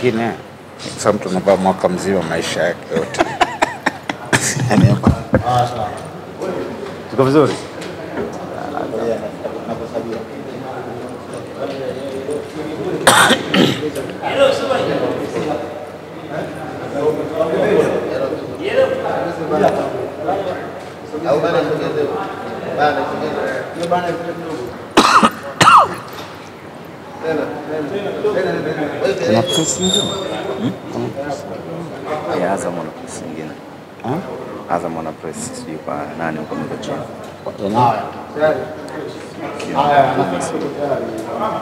Kingine sasa mtu anabaa mwaka mzima maisha yake yote. Yaani hapo. Ah sawa. Tuko vizuri? Nakusabia. Hello somebody. Au bana tuende. Bana tuende. Yo bana tuende. Kuna pesi ingine? Ya Azam wana pesi ingine. Azam wana pesi sijui kwa nani huko mkochini. Haya. Haya.